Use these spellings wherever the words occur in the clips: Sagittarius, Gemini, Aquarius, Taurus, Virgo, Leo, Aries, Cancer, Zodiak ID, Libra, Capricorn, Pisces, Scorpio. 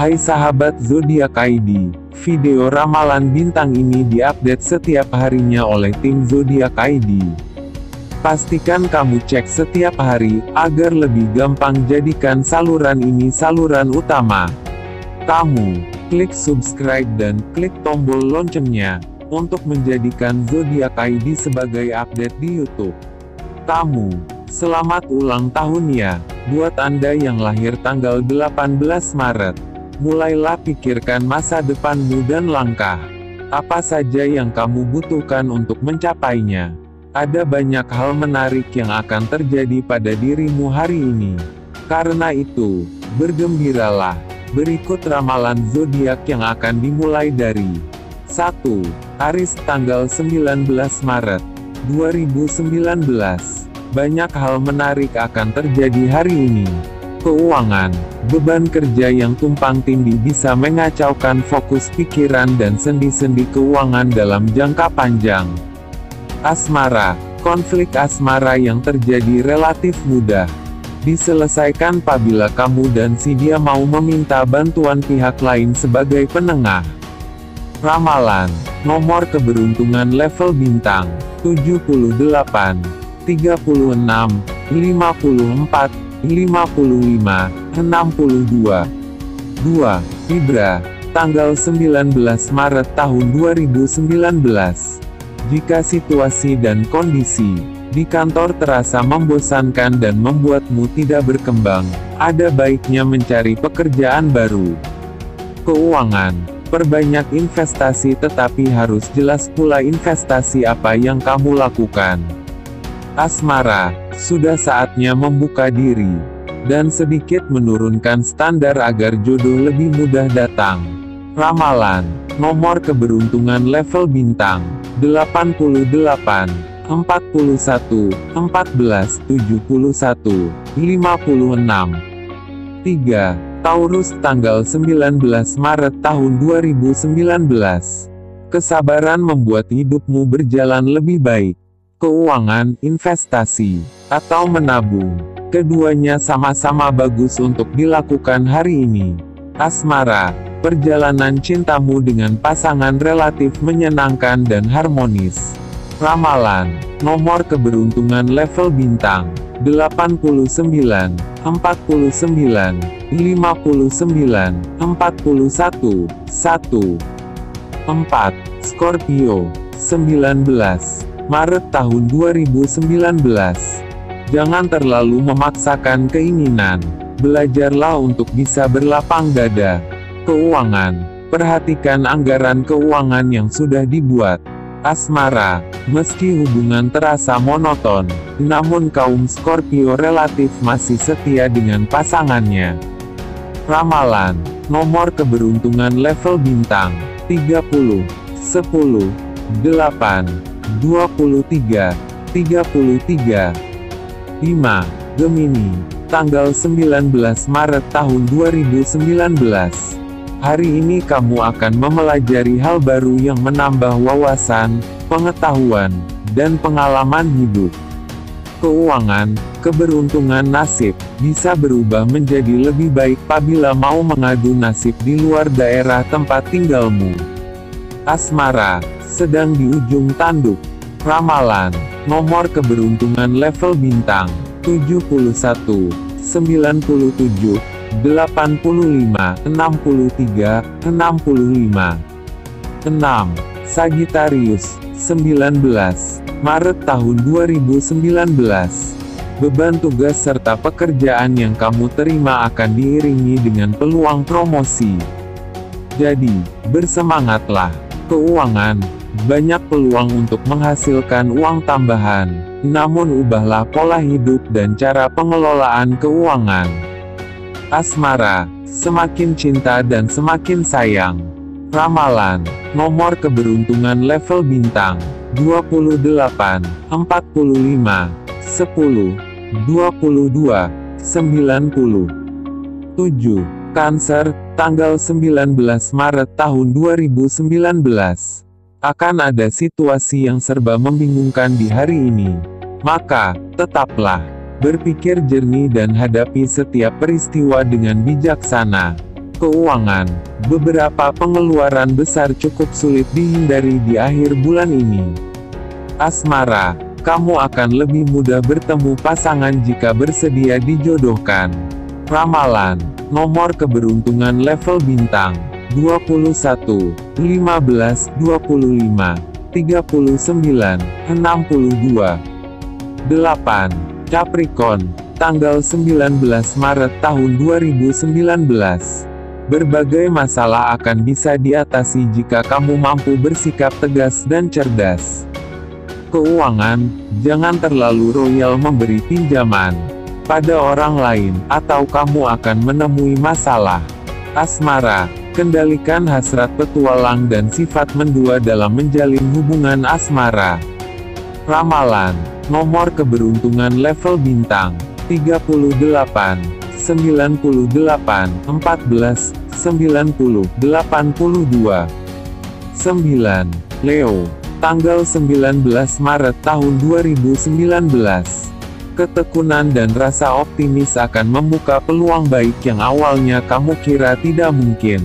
Hai sahabat Zodiak ID, video ramalan bintang ini diupdate setiap harinya oleh tim Zodiak ID. Pastikan kamu cek setiap hari, agar lebih gampang jadikan saluran ini saluran utama kamu. Klik subscribe dan klik tombol loncengnya, untuk menjadikan Zodiak ID sebagai update di YouTube kamu. Selamat ulang tahun ya, buat Anda yang lahir tanggal 18 Maret. Mulailah pikirkan masa depanmu dan langkah apa saja yang kamu butuhkan untuk mencapainya. Ada banyak hal menarik yang akan terjadi pada dirimu hari ini. Karena itu, bergembiralah. Berikut ramalan zodiak yang akan dimulai dari 1. Aries tanggal 19 Maret 2019. Banyak hal menarik akan terjadi hari ini. Keuangan, beban kerja yang tumpang tindih bisa mengacaukan fokus pikiran dan sendi-sendi keuangan dalam jangka panjang. Asmara, konflik asmara yang terjadi relatif mudah diselesaikan apabila kamu dan si dia mau meminta bantuan pihak lain sebagai penengah. Ramalan, nomor keberuntungan level bintang 78. 36, 54, 55, 62. 2. Libra, tanggal 19 Maret tahun 2019. Jika situasi dan kondisi di kantor terasa membosankan dan membuatmu tidak berkembang, ada baiknya mencari pekerjaan baru. Keuangan, perbanyak investasi tetapi harus jelas pula investasi apa yang kamu lakukan. Asmara, sudah saatnya membuka diri dan sedikit menurunkan standar agar jodoh lebih mudah datang. Ramalan, nomor keberuntungan level bintang 88, 41, 14, 71, 56. 3. Taurus tanggal 19 Maret tahun 2019. Kesabaran membuat hidupmu berjalan lebih baik. Keuangan, investasi, atau menabung, keduanya sama-sama bagus untuk dilakukan hari ini. Asmara, perjalanan cintamu dengan pasangan relatif menyenangkan dan harmonis. Ramalan, nomor keberuntungan level bintang 89, 49, 59, 41. 4. Scorpio, 19 Maret tahun 2019. Jangan terlalu memaksakan keinginan. Belajarlah untuk bisa berlapang dada. Keuangan, perhatikan anggaran keuangan yang sudah dibuat. Asmara, meski hubungan terasa monoton, namun kaum Scorpio relatif masih setia dengan pasangannya. Ramalan, nomor keberuntungan level bintang 30, 10, 8. 23, 33. 5. Gemini, tanggal 19 Maret tahun 2019. Hari ini kamu akan mempelajari hal baru yang menambah wawasan, pengetahuan, dan pengalaman hidup. Keuangan, keberuntungan nasib, bisa berubah menjadi lebih baik apabila mau mengadu nasib di luar daerah tempat tinggalmu. Asmara, sedang di ujung tanduk. Ramalan, nomor keberuntungan level bintang 71, 97, 85, 63, 65. 6. Sagittarius, 19 Maret tahun 2019. Beban tugas serta pekerjaan yang kamu terima akan diiringi dengan peluang promosi. Jadi, bersemangatlah. Keuangan, banyak peluang untuk menghasilkan uang tambahan, namun ubahlah pola hidup dan cara pengelolaan keuangan. Asmara, semakin cinta dan semakin sayang. Ramalan, nomor keberuntungan level bintang 28, 45, 10, 22, 90. 7. Cancer, tanggal 19 Maret tahun 2019. Akan ada situasi yang serba membingungkan di hari ini. Maka, tetaplah berpikir jernih dan hadapi setiap peristiwa dengan bijaksana. keuangan. Beberapa pengeluaran besar cukup sulit dihindari di akhir bulan ini. Asmara, kamu akan lebih mudah bertemu pasangan jika bersedia dijodohkan. Ramalan, nomor keberuntungan level bintang, 21, 15, 25, 39, 62. 8. Capricorn, tanggal 19 Maret tahun 2019. Berbagai masalah akan bisa diatasi jika kamu mampu bersikap tegas dan cerdas. Keuangan, jangan terlalu royal memberi pinjaman pada orang lain, atau kamu akan menemui masalah. Asmara, kendalikan hasrat petualang dan sifat mendua dalam menjalin hubungan asmara. Ramalan, nomor keberuntungan level bintang, 38, 98, 14, 90, 82. 9. Leo, tanggal 19 Maret tahun 2019. Ketekunan dan rasa optimis akan membuka peluang baik yang awalnya kamu kira tidak mungkin.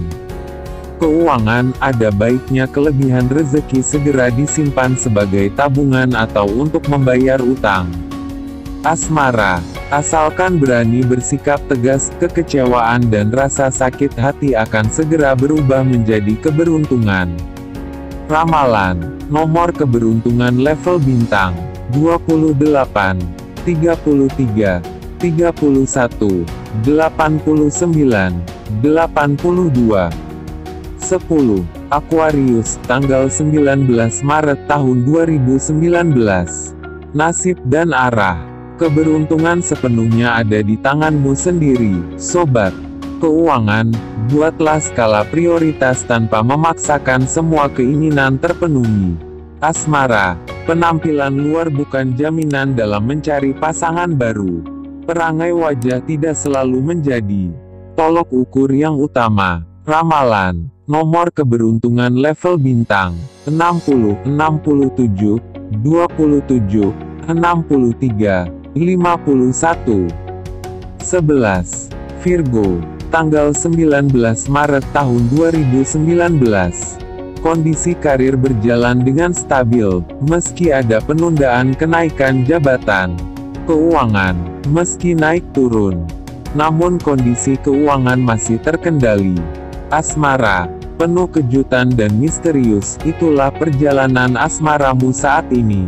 Keuangan, ada baiknya kelebihan rezeki segera disimpan sebagai tabungan atau untuk membayar utang. Asmara, asalkan berani bersikap tegas, kekecewaan dan rasa sakit hati akan segera berubah menjadi keberuntungan. Ramalan, nomor keberuntungan level bintang, 28, 33, 31, 89, 82. 10. Aquarius, tanggal 19 Maret tahun 2019. Nasib dan arah keberuntungan sepenuhnya ada di tanganmu sendiri, sobat. Keuangan, buatlah skala prioritas tanpa memaksakan semua keinginan terpenuhi. Asmara, penampilan luar bukan jaminan dalam mencari pasangan baru. Perangai wajah tidak selalu menjadi tolok ukur yang utama. Ramalan, nomor keberuntungan level bintang, 60, 67, 27, 63, 51. 11. Virgo, tanggal 19 Maret tahun 2019. Kondisi karir berjalan dengan stabil, meski ada penundaan kenaikan jabatan. Keuangan, meski naik turun, namun kondisi keuangan masih terkendali. Asmara, penuh kejutan dan misterius, itulah perjalanan asmaramu saat ini.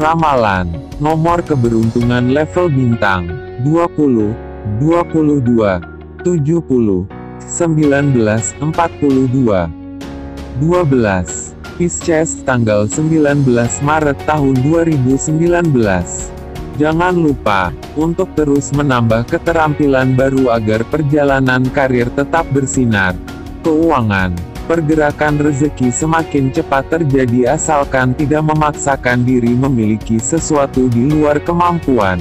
Ramalan, nomor keberuntungan level bintang, 20, 22, 70, 19, 42. 12. Pisces, tanggal 19 Maret tahun 2019. Jangan lupa untuk terus menambah keterampilan baru agar perjalanan karir tetap bersinar. Keuangan, pergerakan rezeki semakin cepat terjadi asalkan tidak memaksakan diri memiliki sesuatu di luar kemampuan.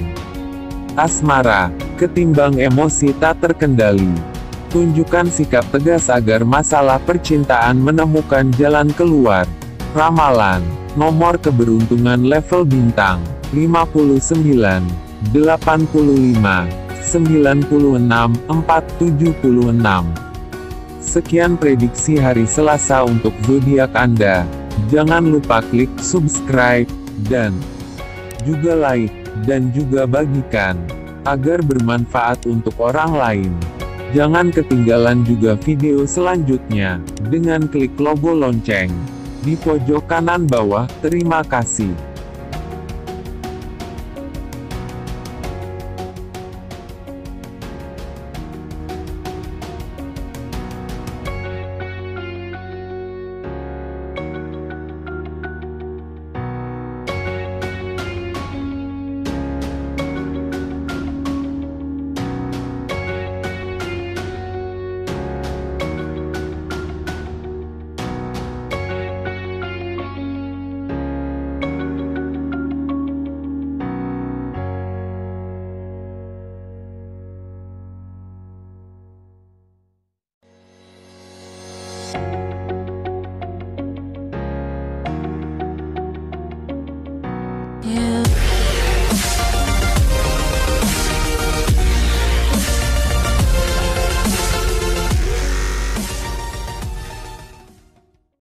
Asmara, ketimbang emosi tak terkendali, tunjukkan sikap tegas agar masalah percintaan menemukan jalan keluar. Ramalan, nomor keberuntungan level bintang, 59, 85, 96, 476. Sekian prediksi hari Selasa untuk zodiak Anda. Jangan lupa klik subscribe, dan juga like, dan juga bagikan, agar bermanfaat untuk orang lain. Jangan ketinggalan juga video selanjutnya, dengan klik logo lonceng di pojok kanan bawah. Terima kasih.